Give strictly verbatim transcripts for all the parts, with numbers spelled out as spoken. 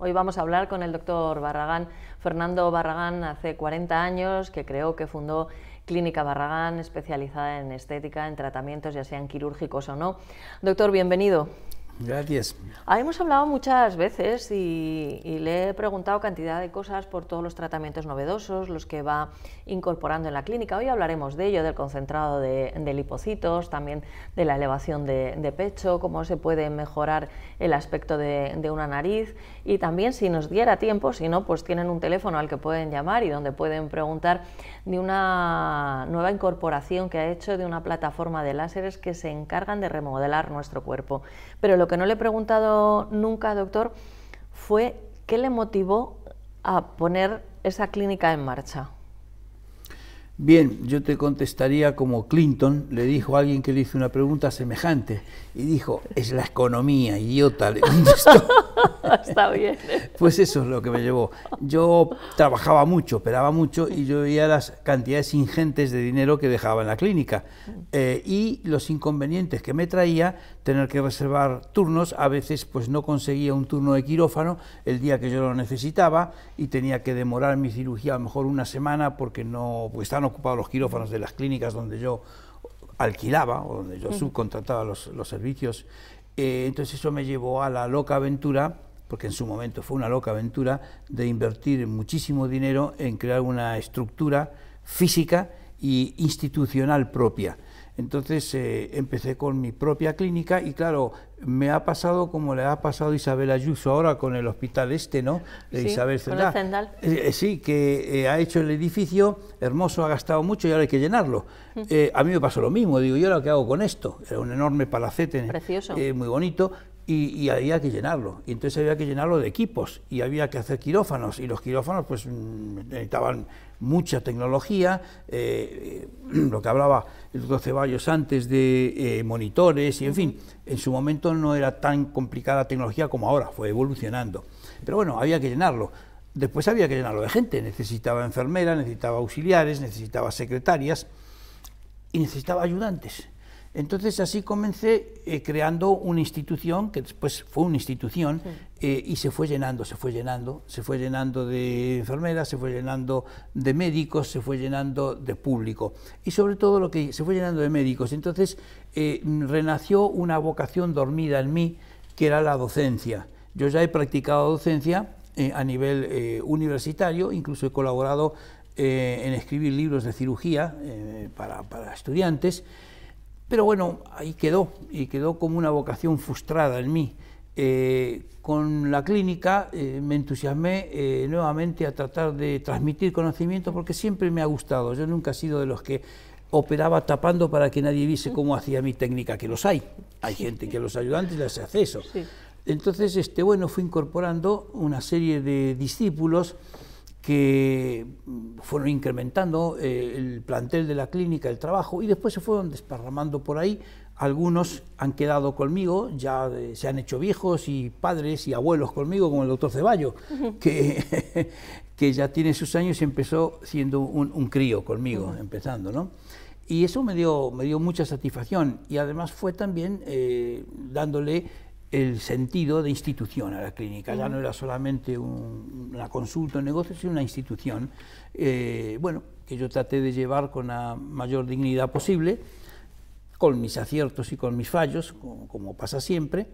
Hoy vamos a hablar con el doctor Barragán. Fernando Barragán hace cuarenta años que creó, que fundó Clínica Barragán, especializada en estética, en tratamientos, ya sean quirúrgicos o no. Doctor, bienvenido. Gracias. Ah, hemos hablado muchas veces y, y le he preguntado cantidad de cosas por todos los tratamientos novedosos, los que va incorporando en la clínica. Hoy hablaremos de ello, del concentrado de, de lipocitos, también de la elevación de, de pecho, cómo se puede mejorar el aspecto de, de una nariz, y también, si nos diera tiempo, si no, pues tienen un teléfono al que pueden llamar y donde pueden preguntar de una nueva incorporación que ha hecho de una plataforma de láseres que se encargan de remodelar nuestro cuerpo. Pero lo que no le he preguntado nunca, doctor, fue qué le motivó a poner esa clínica en marcha. Bien, yo te contestaría como Clinton le dijo a alguien que le hizo una pregunta semejante y dijo, es la economía, idiota, le contestó. Está bien. Pues eso es lo que me llevó. Yo trabajaba mucho, operaba mucho y yo veía las cantidades ingentes de dinero que dejaba en la clínica eh, y los inconvenientes que me traía tener que reservar turnos. A veces pues no conseguía un turno de quirófano el día que yo lo necesitaba y tenía que demorar mi cirugía a lo mejor una semana porque no, pues, estaban ocupados los quirófanos de las clínicas donde yo alquilaba o donde yo subcontrataba los, los servicios. Eh, entonces eso me llevó a la loca aventura, porque en su momento fue una loca aventura, de invertir muchísimo dinero en crear una estructura física e institucional propia. Entonces eh, empecé con mi propia clínica y claro, me ha pasado como le ha pasado a Isabel Ayuso ahora con el hospital este, ¿no? De sí, Isabel Zendal. Zendal. Eh, eh, sí, que eh, ha hecho el edificio hermoso, ha gastado mucho y ahora hay que llenarlo. Eh, a mí me pasó lo mismo, digo, ¿y ahora qué hago con esto? Era un enorme palacete, precioso, eh, muy bonito. Y, y había que llenarlo, y entonces había que llenarlo de equipos, y había que hacer quirófanos, y los quirófanos pues necesitaban mucha tecnología, eh, lo que hablaba el doctor Ceballos antes de eh, monitores, y en fin, en su momento no era tan complicada la tecnología como ahora, fue evolucionando, pero bueno, había que llenarlo. Después había que llenarlo de gente, necesitaba enfermeras, necesitaba auxiliares, necesitaba secretarias, y necesitaba ayudantes. Entonces así comencé eh, creando una institución, que después fue una institución, sí. eh, y se fue llenando, se fue llenando, se fue llenando de enfermeras, se fue llenando de médicos, se fue llenando de público. Y sobre todo lo que se fue llenando de médicos. Entonces eh, renació una vocación dormida en mí, que era la docencia. Yo ya he practicado docencia eh, a nivel eh, universitario, incluso he colaborado eh, en escribir libros de cirugía eh, para, para estudiantes. Pero bueno, ahí quedó, y quedó como una vocación frustrada en mí. Eh, con la clínica eh, me entusiasmé eh, nuevamente a tratar de transmitir conocimiento, porque siempre me ha gustado. Yo nunca he sido de los que operaba tapando para que nadie viese cómo hacía mi técnica, que los hay. Hay gente que a los ayudantes les hace eso. Entonces, este, bueno, fui incorporando una serie de discípulos que fueron incrementando eh, el plantel de la clínica, el trabajo, y después se fueron desparramando por ahí. Algunos han quedado conmigo, ya de, se han hecho viejos y padres y abuelos conmigo, como el doctor Ceballos, que, que ya tiene sus años y empezó siendo un, un crío conmigo, uh-huh. empezando, ¿no? Y eso me dio, me dio mucha satisfacción, y además fue también eh, dándole el sentido de institución a la clínica. Ya no era solamente un, una consulta, un negocio, sino una institución, eh, bueno, que yo traté de llevar con la mayor dignidad posible, con mis aciertos y con mis fallos, como, como pasa siempre,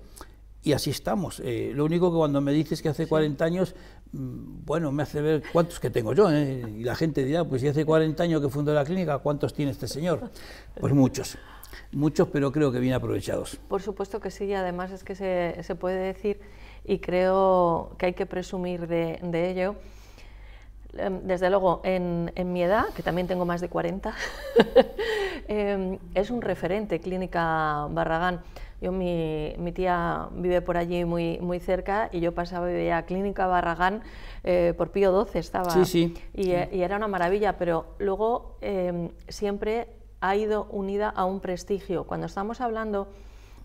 y así estamos. Eh, lo único que cuando me dices que hace cuarenta años, bueno, me hace ver cuántos que tengo yo, ¿eh? Y la gente dirá, pues si hace cuarenta años que fundó la clínica, ¿cuántos tiene este señor? Pues muchos. Muchos, pero creo que bien aprovechados. Por supuesto que sí, y además es que se, se puede decir, y creo que hay que presumir de, de ello. Desde luego, en, en mi edad, que también tengo más de cuarenta, eh, es un referente Clínica Barragán. Yo, mi, mi tía vive por allí muy, muy cerca, y yo pasaba y veía Clínica Barragán, eh, por Pío doce estaba, sí, sí. Y, sí. y era una maravilla, pero luego eh, siempre ha ido unida a un prestigio. Cuando estamos hablando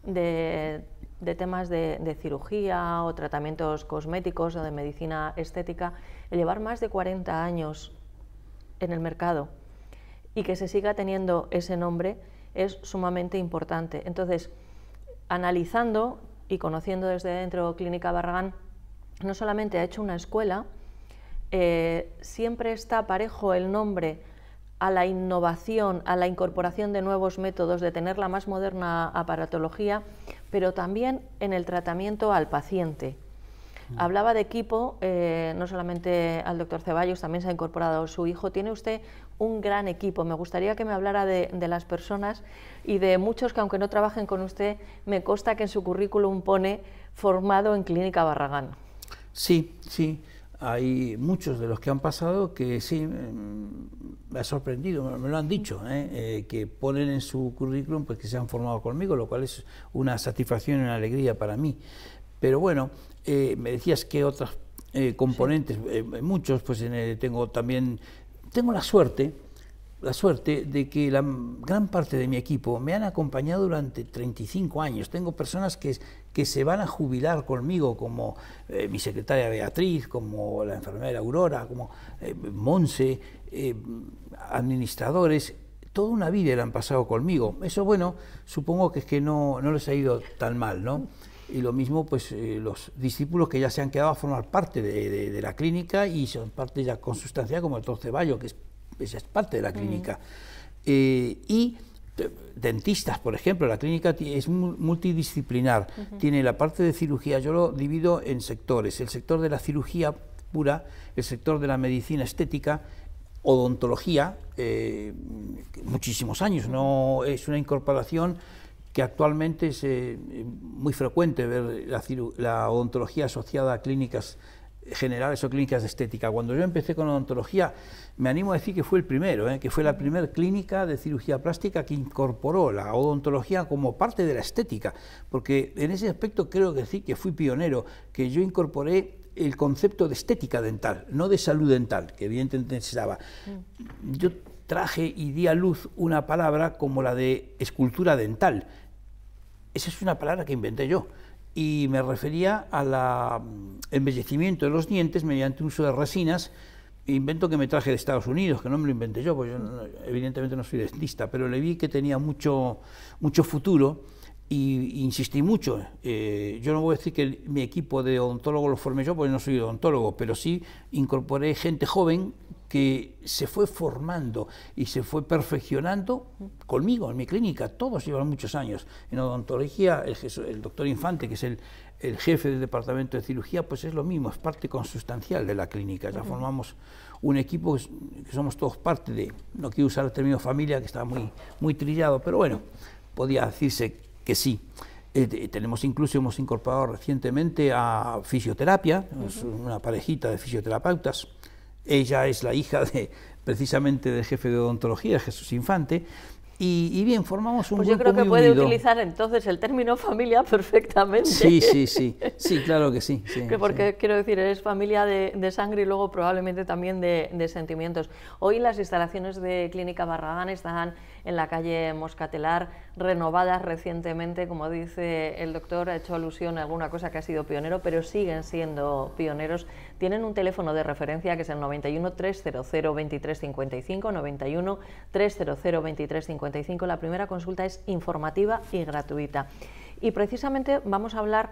de, de temas de, de cirugía o tratamientos cosméticos o de medicina estética, el llevar más de cuarenta años en el mercado y que se siga teniendo ese nombre es sumamente importante. Entonces, analizando y conociendo desde dentro Clínica Barragán, no solamente ha hecho una escuela, eh, siempre está parejo el nombre a la innovación, a la incorporación de nuevos métodos, de tener la más moderna aparatología, pero también en el tratamiento al paciente. Mm. Hablaba de equipo, eh, no solamente al doctor Ceballos, también se ha incorporado su hijo. Tiene usted un gran equipo. Me gustaría que me hablara de, de las personas y de muchos que, aunque no trabajen con usted, me consta que en su currículum pone formado en Clínica Barragán. Sí, sí. Hay muchos de los que han pasado que sí, me ha sorprendido, me lo han dicho, ¿eh? Eh, que ponen en su currículum pues que se han formado conmigo, lo cual es una satisfacción y una alegría para mí. Pero bueno, eh, me decías que otros eh, componentes, sí. eh, muchos, pues en el, tengo también, tengo la suerte, la suerte de que la gran parte de mi equipo me han acompañado durante treinta y cinco años. Tengo personas que, que se van a jubilar conmigo, como eh, mi secretaria Beatriz, como la enfermera Aurora, como eh, Monse, eh, administradores, toda una vida la han pasado conmigo. Eso, bueno, supongo que es que no, no les ha ido tan mal, ¿no? Y lo mismo, pues, eh, los discípulos que ya se han quedado a formar parte de, de, de la clínica y son parte ya consustancial, como el Torceballo, que es esa es parte de la clínica. Uh-huh. eh, y de, dentistas, por ejemplo, la clínica es multidisciplinar, uh-huh. tiene la parte de cirugía, yo lo divido en sectores, el sector de la cirugía pura, el sector de la medicina estética, odontología, eh, muchísimos años, no es una incorporación que actualmente es eh, muy frecuente ver la, la odontología asociada a clínicas generales o clínicas de estética. Cuando yo empecé con odontología, me animo a decir que fue el primero, ¿eh? que fue la primera clínica de cirugía plástica que incorporó la odontología como parte de la estética, porque en ese aspecto creo que sí que fui pionero, que yo incorporé el concepto de estética dental, no de salud dental, que evidentemente necesitaba. Yo traje y di a luz una palabra como la de escultura dental. Esa es una palabra que inventé yo. Y me refería al embellecimiento de los dientes mediante uso de resinas, invento que me traje de Estados Unidos, que no me lo inventé yo, porque yo no, evidentemente no soy dentista, pero le vi que tenía mucho, mucho futuro y insistí mucho. Eh, yo no voy a decir que el, mi equipo de odontólogos lo formé yo, porque no soy odontólogo, pero sí incorporé gente joven que se fue formando y se fue perfeccionando conmigo, en mi clínica. Todos llevan muchos años. En odontología, el, el doctor Infante, que es el, el jefe del departamento de cirugía, pues es lo mismo, es parte consustancial de la clínica. Ya uh-huh. formamos un equipo que somos todos parte de, no quiero usar el término familia, que está muy, muy trillado, pero bueno, podía decirse que sí. Eh, tenemos incluso, hemos incorporado recientemente a fisioterapia, uh-huh. una parejita de fisioterapeutas. Ella es la hija de, precisamente del jefe de odontología, Jesús Infante, y, y bien, formamos un pues grupo muy unido. Yo creo que puede utilizar entonces el término familia perfectamente. Sí, sí, sí, sí, claro que sí. sí que porque sí. quiero decir, eres familia de, de sangre y luego probablemente también de, de sentimientos. Hoy las instalaciones de Clínica Barragán están en la calle Moscatelar, renovadas recientemente, como dice el doctor, ha hecho alusión a alguna cosa que ha sido pionero, pero siguen siendo pioneros. Tienen un teléfono de referencia que es el noventa y uno, trescientos, veintitrés cincuenta y cinco, noventa y uno, trescientos, veintitrés cincuenta y cinco. La primera consulta es informativa y gratuita. Y precisamente vamos a hablar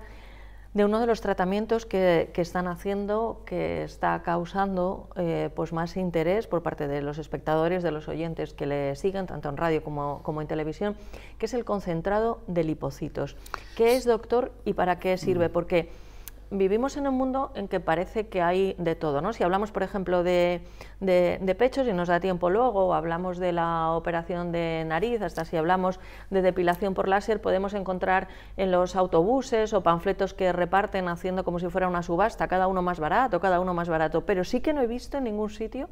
de uno de los tratamientos que, que están haciendo, que está causando eh, pues más interés por parte de los espectadores, de los oyentes que le siguen, tanto en radio como, como en televisión, que es el concentrado de lipocitos. ¿Qué es, doctor, y para qué sirve? Porque vivimos en un mundo en que parece que hay de todo, ¿no? Si hablamos, por ejemplo, de, de, de pechos, y nos da tiempo luego, hablamos de la operación de nariz, hasta si hablamos de depilación por láser, podemos encontrar en los autobuses o panfletos que reparten haciendo como si fuera una subasta, cada uno más barato, cada uno más barato, pero sí que no he visto en ningún sitio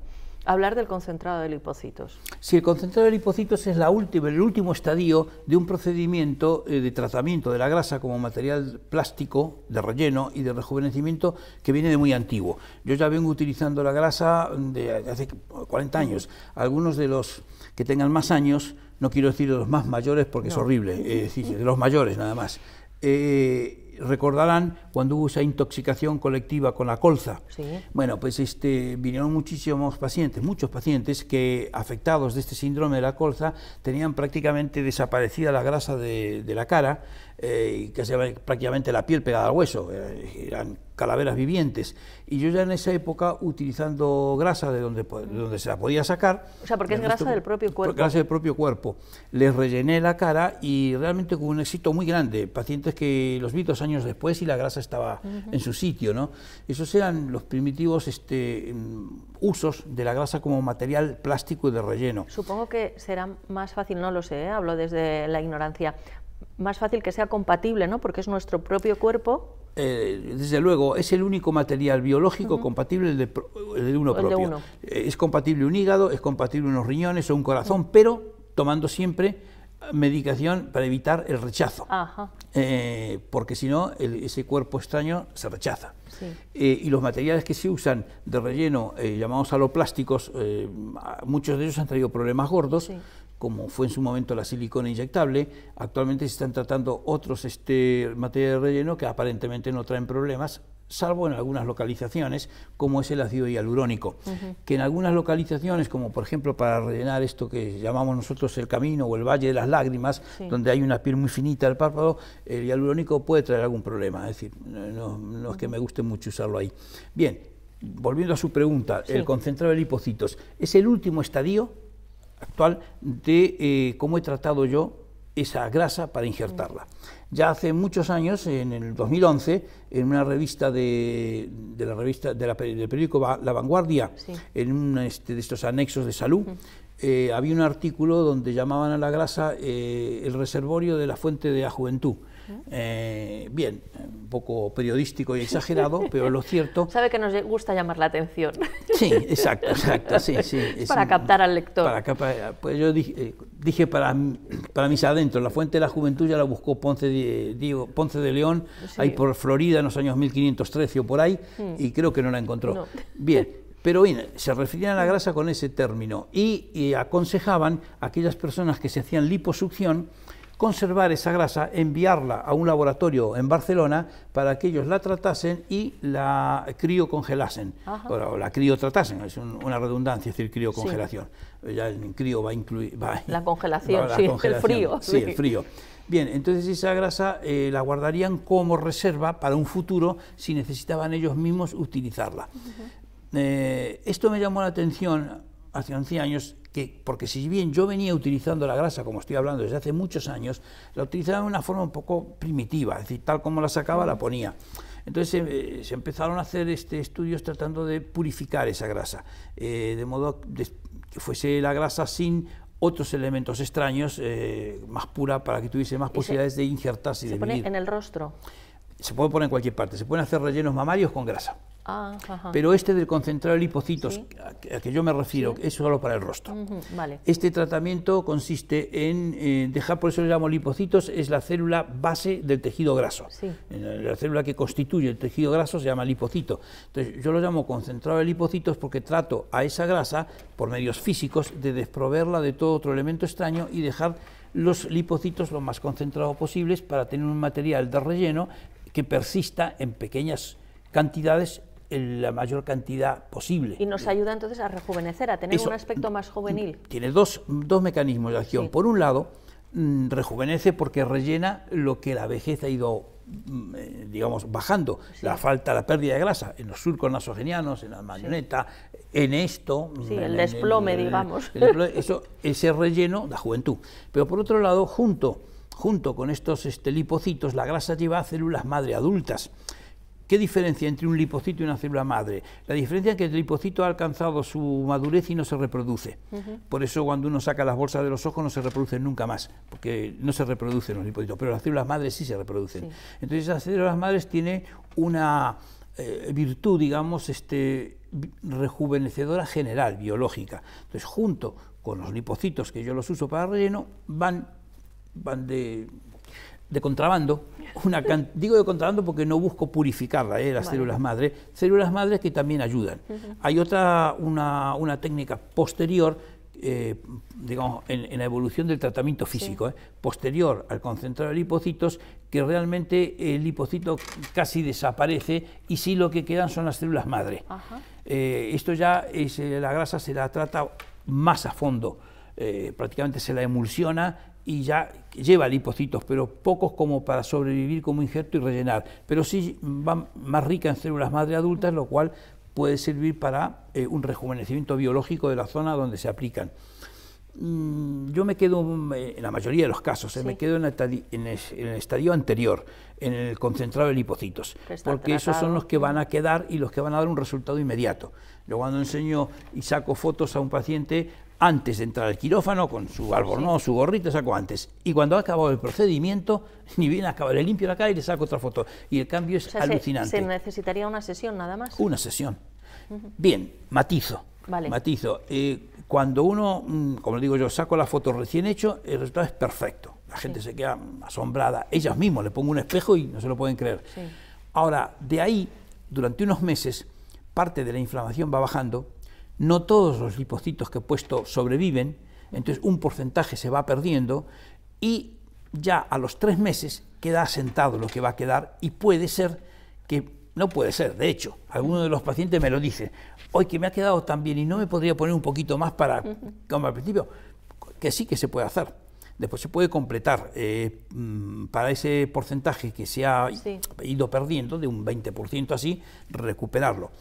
hablar del concentrado de lipocitos. Sí, el concentrado de lipocitos es la última, el último estadio de un procedimiento de tratamiento de la grasa como material plástico de relleno y de rejuvenecimiento que viene de muy antiguo. Yo ya vengo utilizando la grasa de hace cuarenta años. Algunos de los que tengan más años, no quiero decir de los más mayores porque no. es horrible, eh, es decir, de los mayores nada más, eh, recordarán cuando hubo esa intoxicación colectiva con la colza. Sí. Bueno, pues este, vinieron muchísimos pacientes, muchos pacientes que afectados de este síndrome de la colza tenían prácticamente desaparecida la grasa de, de la cara, eh, que se prácticamente la piel pegada al hueso, eh, eran calaveras vivientes. Y yo ya en esa época, utilizando grasa de donde, de donde se la podía sacar... O sea, porque es grasa nuestro, del propio cuerpo. Grasa del propio cuerpo. Les rellené la cara y realmente con un éxito muy grande. Pacientes que los vi dos años después y la grasa estaba uh-huh. en su sitio, ¿no? Esos eran los primitivos este, usos de la grasa como material plástico y de relleno. Supongo que será más fácil, no lo sé, ¿eh? Hablo desde la ignorancia, más fácil que sea compatible, ¿no? Porque es nuestro propio cuerpo... Eh, desde luego, es el único material biológico uh-huh. compatible el de, el de uno el propio. De uno. Eh, es compatible un hígado, es compatible unos riñones o un corazón, uh-huh. pero tomando siempre medicación para evitar el rechazo. Ajá. Eh, porque si no, ese cuerpo extraño se rechaza. Sí. Eh, y los materiales que se usan de relleno, eh, llamados aloplásticos, eh, muchos de ellos han traído problemas gordos, sí. como fue en su momento la silicona inyectable. Actualmente se están tratando otros este, materiales de relleno que aparentemente no traen problemas, salvo en algunas localizaciones, como es el ácido hialurónico, uh-huh. que en algunas localizaciones, como por ejemplo para rellenar esto que llamamos nosotros el camino o el valle de las lágrimas, sí. donde hay una piel muy finita del párpado, el hialurónico puede traer algún problema, es decir, no, no es que me guste mucho usarlo ahí. Bien, volviendo a su pregunta, sí. el concentrado de lipocitos, es el último estadio actual de eh, cómo he tratado yo esa grasa para injertarla. Ya hace muchos años, en el dos mil once, en una revista de, de la revista de la, del periódico La Vanguardia, sí. en un este, de estos anexos de salud, uh-huh. eh, había un artículo donde llamaban a la grasa eh, el reservorio de la fuente de la juventud. Eh, bien, un poco periodístico y exagerado, pero lo cierto... Sabe que nos gusta llamar la atención. Sí, exacto, exacto, sí, sí. Es para un, captar al lector. Para, para, pues yo dije, dije para, para mis adentros, la fuente de la juventud ya la buscó Ponce de, digo, Ponce de León, sí. ahí por Florida en los años mil quinientos trece o por ahí, mm. y creo que no la encontró. No. Bien. Pero bien, se referían a la grasa con ese término y, y aconsejaban a aquellas personas que se hacían liposucción conservar esa grasa, enviarla a un laboratorio en Barcelona para que ellos la tratasen y la criocongelasen, o la criotratasen, es un, una redundancia, es decir, criocongelación. Sí. Ya el crío va a incluir... Va, la congelación, va, la sí, congelación. El frío. Sí, sí, el frío. Bien, entonces esa grasa eh, la guardarían como reserva para un futuro si necesitaban ellos mismos utilizarla. Uh-huh. eh, esto me llamó la atención hace once años, que, porque si bien yo venía utilizando la grasa, como estoy hablando desde hace muchos años, la utilizaba de una forma un poco primitiva, es decir, tal como la sacaba la ponía. Entonces eh, se empezaron a hacer este, estudios tratando de purificar esa grasa, eh, de modo de, que fuese la grasa sin otros elementos extraños, eh, más pura, para que tuviese más posibilidades se, de injertarse y de vivir. ¿Se pone en el rostro? Se puede poner en cualquier parte, se pueden hacer rellenos mamarios con grasa. Ah, ajá. Pero este del concentrado de lipocitos, ¿sí? a que yo me refiero, ¿sí? es solo para el rostro. Uh-huh, vale. Este tratamiento consiste en eh, dejar, por eso le llamo lipocitos, es la célula base del tejido graso. Sí. La célula que constituye el tejido graso se llama lipocito. Entonces yo lo llamo concentrado de lipocitos porque trato a esa grasa, por medios físicos, de desproveerla de todo otro elemento extraño y dejar los lipocitos lo más concentrados posibles para tener un material de relleno que persista en pequeñas cantidades, en la mayor cantidad posible. Y nos ayuda entonces a rejuvenecer, a tener eso, un aspecto más juvenil. Tiene dos, dos mecanismos de acción. Sí. Por un lado, mmm, rejuvenece porque rellena lo que la vejez ha ido, mmm, digamos, bajando. Sí. La falta, la pérdida de grasa en los surcos nasogenianos, en la mayoneta, sí. en esto... Sí, en, el desplome, en, en, digamos. El, el, el, eso, ese relleno, la juventud. Pero por otro lado, junto, junto con estos este, lipocitos, la grasa lleva a células madre adultas. ¿Qué diferencia entre un lipocito y una célula madre? La diferencia es que el lipocito ha alcanzado su madurez y no se reproduce. Uh-huh. Por eso cuando uno saca las bolsas de los ojos no se reproducen nunca más, porque no se reproducen los lipocitos, pero las células madres sí se reproducen. Sí. Entonces esas células madres tienen una eh, virtud, digamos, este, rejuvenecedora general, biológica. Entonces junto con los lipocitos que yo los uso para relleno, van, van de... de contrabando, una can digo de contrabando porque no busco purificarla, ¿eh? Las vale. células madre, células madres que también ayudan. Uh-huh. Hay otra, una, una técnica posterior eh, digamos, en, en la evolución del tratamiento físico, sí. eh, posterior al concentrar lipocitos, que realmente el lipocito casi desaparece y sí lo que quedan son las células madre. Ajá. Eh, esto ya es, eh, la grasa se la trata más a fondo, eh, prácticamente se la emulsiona y ya lleva lipocitos, pero pocos como para sobrevivir como injerto y rellenar, pero sí va más rica en células madre adultas, lo cual puede servir para eh, un rejuvenecimiento biológico de la zona donde se aplican. Mm, yo me quedo, en la mayoría de los casos, eh, sí. me quedo en el, en, el, en el estadio anterior, en el concentrado de lipocitos, porque tratado. esos son los que van a quedar y los que van a dar un resultado inmediato. Yo cuando enseño y saco fotos a un paciente, antes de entrar al quirófano, con su albornoz, su gorrito, saco antes. Y cuando ha acabado el procedimiento, ni bien acaba, le limpio la cara y le saco otra foto. Y el cambio es o sea, alucinante. Se, se necesitaría una sesión nada más. Una sesión. Uh-huh. Bien, matizo. Vale. Matizo. Eh, cuando uno, como digo yo, saco la foto recién hecho, el resultado es perfecto. La gente sí. se queda asombrada. Ellas mismas, le pongo un espejo y no se lo pueden creer. Sí. Ahora, de ahí, durante unos meses, parte de la inflamación va bajando. No todos los lipocitos que he puesto sobreviven, entonces un porcentaje se va perdiendo y ya a los tres meses queda asentado lo que va a quedar y puede ser que, no puede ser, de hecho, alguno de los pacientes me lo dice, hoy que me ha quedado tan bien y no me podría poner un poquito más para, como al principio, que sí que se puede hacer. Después se puede completar eh, para ese porcentaje que se ha sí. ido perdiendo, de un veinte por ciento así, recuperarlo.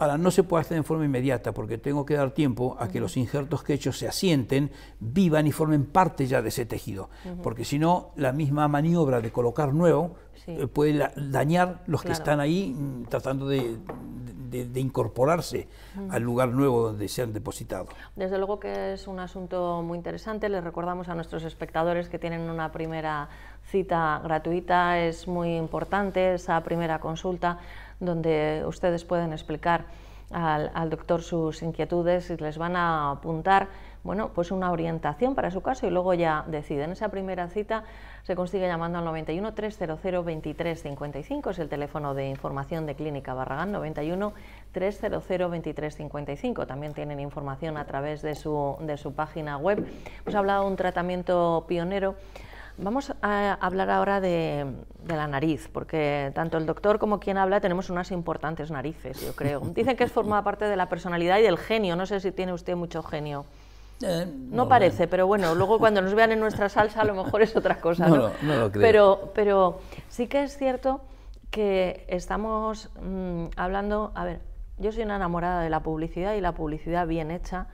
Ahora, no se puede hacer en forma inmediata porque tengo que dar tiempo a que los injertos que he hecho se asienten, vivan y formen parte ya de ese tejido. Uh-huh. Porque si no, la misma maniobra de colocar nuevo sí. eh, puede dañar los claro. que están ahí tratando de, de, de incorporarse uh-huh. al lugar nuevo donde se han depositado. Desde luego que es un asunto muy interesante. Les recordamos a nuestros espectadores que tienen una primera cita gratuita. Es muy importante esa primera consulta, donde ustedes pueden explicar al, al doctor sus inquietudes y les van a apuntar bueno, pues una orientación para su caso y luego ya deciden. Esa primera cita se consigue llamando al noventa y uno, trescientos, veintitrés cincuenta y cinco, es el teléfono de información de Clínica Barragán, noventa y uno, trescientos, veintitrés cincuenta y cinco. También tienen información a través de su, de su página web. Hemos hablado de un tratamiento pionero. Vamos a hablar ahora de, de la nariz, porque tanto el doctor como quien habla tenemos unas importantes narices, yo creo. Dicen que forma parte de la personalidad y del genio, no sé si tiene usted mucho genio. Eh, no, no parece, bueno. pero bueno, luego cuando nos vean en nuestra salsa a lo mejor es otra cosa, ¿no? No, no, no lo creo. Pero, pero sí que es cierto que estamos mmm, hablando... A ver, yo soy una enamorada de la publicidad y la publicidad bien hecha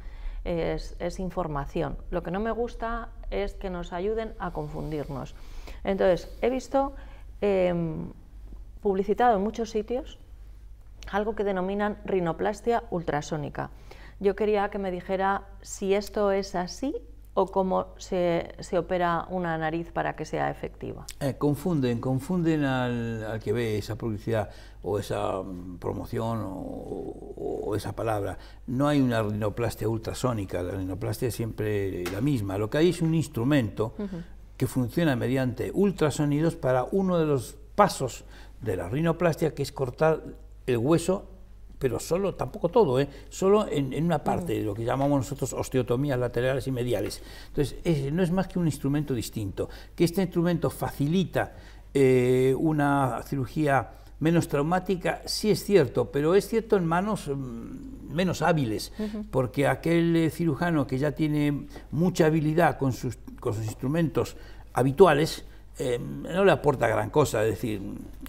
es, es información. Lo que no me gusta es que nos ayuden a confundirnos. Entonces, he visto eh, publicitado en muchos sitios algo que denominan rinoplastia ultrasónica. Yo quería que me dijera si esto es así o cómo se, se opera una nariz para que sea efectiva. Eh, confunden, confunden al, al que ve esa publicidad o esa um, promoción o, o, o esa palabra. No hay una rinoplastia ultrasónica, la rinoplastia es siempre la misma. Lo que hay es un instrumento uh-huh. que funciona mediante ultrasonidos para uno de los pasos de la rinoplastia, que es cortar el hueso, pero solo, tampoco todo, ¿eh? solo en, en una parte, lo que llamamos nosotros osteotomías laterales y mediales. Entonces, es, no es más que un instrumento distinto, que este instrumento facilita eh, una cirugía menos traumática, sí es cierto, pero es cierto en manos mm, menos hábiles, uh-huh. porque aquel eh, cirujano que ya tiene mucha habilidad con sus, con sus instrumentos habituales, Eh, no le aporta gran cosa, es decir,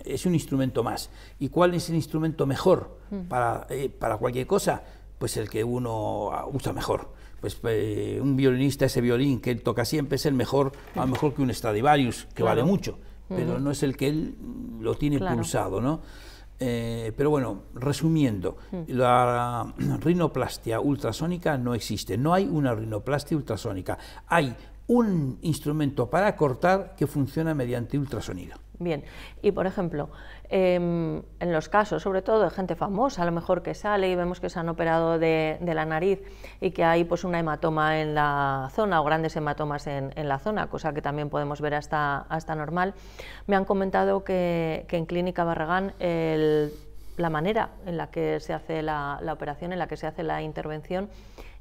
es un instrumento más. ¿Y cuál es el instrumento mejor para, eh, para cualquier cosa? Pues el que uno usa mejor. Pues eh, un violinista, ese violín que él toca siempre es el mejor, a lo mejor que un Stradivarius, que claro. vale mucho, pero no es el que él lo tiene claro. pulsado, ¿no? Eh, pero bueno, resumiendo, la rinoplastia ultrasónica no existe, no hay una rinoplastia ultrasónica, hay un instrumento para cortar que funciona mediante ultrasonido. Bien, y por ejemplo, eh, en los casos, sobre todo de gente famosa, a lo mejor que sale y vemos que se han operado de, de la nariz y que hay pues una hematoma en la zona o grandes hematomas en, en la zona, cosa que también podemos ver hasta, hasta normal, me han comentado que, que en Clínica Barragán el, la manera en la que se hace la, la operación, en la que se hace la intervención,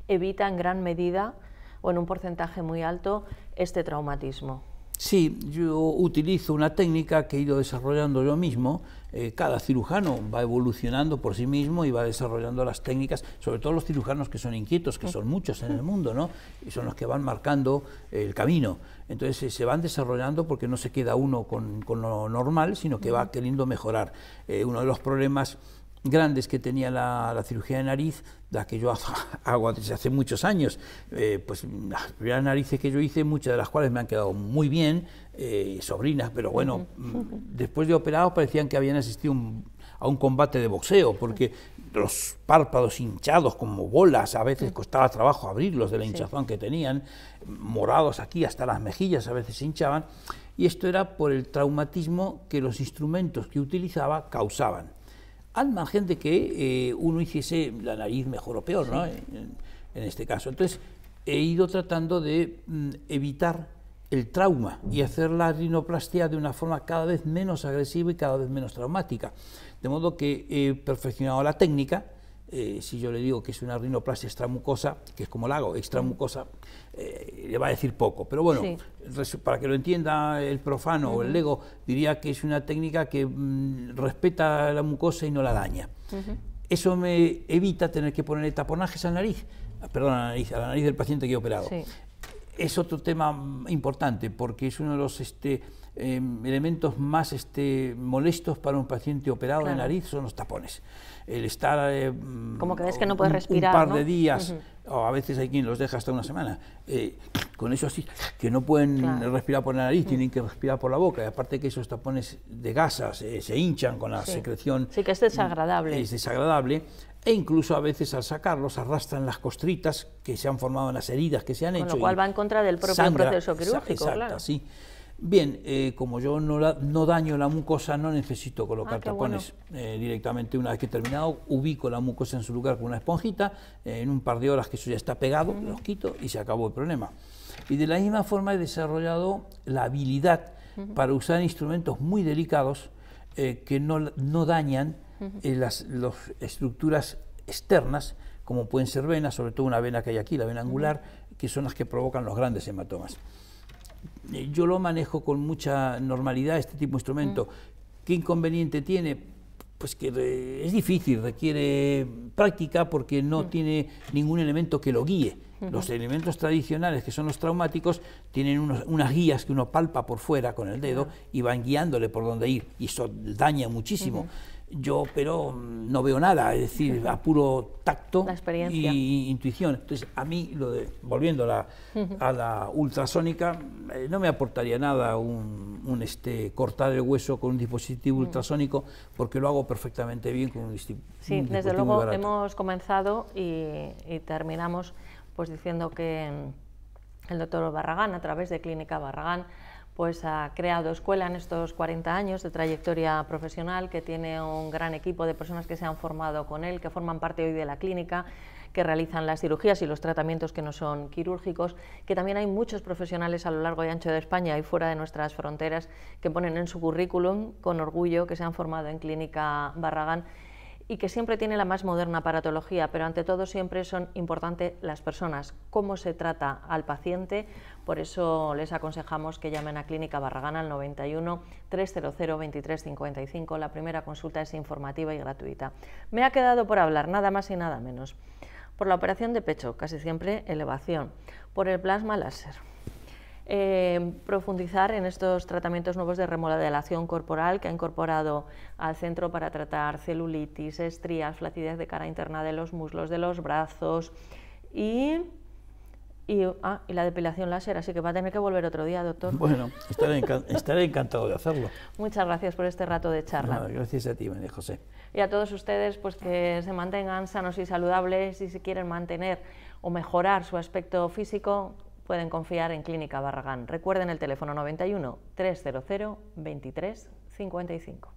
evita en gran medida o en un porcentaje muy alto este traumatismo. Sí, yo utilizo una técnica que he ido desarrollando yo mismo. Eh, cada cirujano va evolucionando por sí mismo y va desarrollando las técnicas, sobre todo los cirujanos que son inquietos, que son muchos en el mundo, ¿no? Y son los que van marcando el camino. Entonces eh, se van desarrollando porque no se queda uno con, con lo normal, sino que va queriendo mejorar. Eh, uno de los problemas grandes que tenía la, la cirugía de nariz, la que yo hago desde hace muchos años, eh, pues las primeras narices que yo hice, muchas de las cuales me han quedado muy bien, eh, sobrinas, pero bueno, uh-huh. después de operado parecían que habían asistido un, a un combate de boxeo, porque los párpados hinchados como bolas, a veces costaba trabajo abrirlos de la hinchazón sí. que tenían, morados aquí hasta las mejillas a veces se hinchaban, y esto era por el traumatismo que los instrumentos que utilizaba causaban. Al margen de que eh, uno hiciese la nariz mejor o peor, ¿no? en, en este caso. Entonces, he ido tratando de mm, evitar el trauma y hacer la rinoplastia de una forma cada vez menos agresiva y cada vez menos traumática. De modo que he perfeccionado la técnica. Eh, si yo le digo que es una rinoplastia extramucosa, que es como la hago, extramucosa, eh, le va a decir poco. Pero bueno, sí. para que lo entienda el profano uh-huh. o el lego, diría que es una técnica que mm, respeta la mucosa y no la daña. Uh-huh. Eso me evita tener que ponerle taponajes a la nariz, perdón, a la nariz, a la nariz del paciente que he operado. Sí. Es otro tema importante porque es uno de los este, eh, elementos más este, molestos para un paciente operado claro. de nariz, son los tapones. El estar eh, como que ves que no puedes respirar, un par ¿no? de días, uh-huh. o a veces hay quien los deja hasta una semana, eh, con eso así, que no pueden claro. respirar por la nariz, uh-huh. tienen que respirar por la boca, y aparte que esos tapones de gasas eh, se hinchan con la sí. secreción. Sí, que es desagradable. Es desagradable. E incluso a veces al sacarlos arrastran las costritas que se han formado en las heridas que se han hecho. Con lo cual va en contra del propio sangra, proceso quirúrgico, exacto, claro. sí. Bien, eh, como yo no, la, no daño la mucosa, no necesito colocar ah, tapones bueno. eh, directamente. Una vez que he terminado, ubico la mucosa en su lugar con una esponjita, eh, en un par de horas que eso ya está pegado, uh-huh. los quito y se acabó el problema. Y de la misma forma he desarrollado la habilidad uh-huh. para usar instrumentos muy delicados eh, que no, no dañan Eh, las, las estructuras externas, como pueden ser venas, sobre todo una vena que hay aquí, la vena angular, que son las que provocan los grandes hematomas. Eh, yo lo manejo con mucha normalidad, este tipo de instrumento. ¿Qué inconveniente tiene? Pues que re, es difícil, requiere práctica porque no uh-huh. tiene ningún elemento que lo guíe. Uh-huh. Los elementos tradicionales, que son los traumáticos, tienen unos, unas guías que uno palpa por fuera con el dedo uh-huh. y van guiándole por dónde ir, y eso daña muchísimo. Uh-huh. Yo, pero no veo nada, es decir, uh-huh. a puro tacto y intuición. Entonces, a mí, lo de, volviendo a la, uh-huh. a la ultrasónica, eh, no me aportaría nada un, un este, cortar el hueso con un dispositivo uh-huh. ultrasónico, porque lo hago perfectamente bien con un, sí, un dispositivo. Sí, desde luego barato. Hemos comenzado y, y terminamos pues diciendo que el doctor Barragán, a través de Clínica Barragán, pues ha creado escuela en estos cuarenta años de trayectoria profesional, que tiene un gran equipo de personas que se han formado con él, que forman parte hoy de la clínica, que realizan las cirugías y los tratamientos que no son quirúrgicos, que también hay muchos profesionales a lo largo y ancho de España y fuera de nuestras fronteras que ponen en su currículum con orgullo que se han formado en Clínica Barragán y que siempre tiene la más moderna aparatología, pero ante todo siempre son importantes las personas, cómo se trata al paciente. Por eso les aconsejamos que llamen a Clínica Barragán al noventa y uno, trescientos, veintitrés cincuenta y cinco, la primera consulta es informativa y gratuita. Me ha quedado por hablar, nada más y nada menos, por la operación de pecho, casi siempre elevación, por el plasma láser. Eh, profundizar en estos tratamientos nuevos de remodelación corporal que ha incorporado al centro para tratar celulitis, estrías, flacidez de cara interna de los muslos, de los brazos y, y, ah, y la depilación láser, así que va a tener que volver otro día, doctor. Bueno, estaré, encan- estaré encantado de hacerlo. Muchas gracias por este rato de charla. No, gracias a ti, María José. Y a todos ustedes, pues que se mantengan sanos y saludables, y si quieren mantener o mejorar su aspecto físico, pueden confiar en Clínica Barragán. Recuerden el teléfono noventa y uno, trescientos, veintitrés cincuenta y cinco.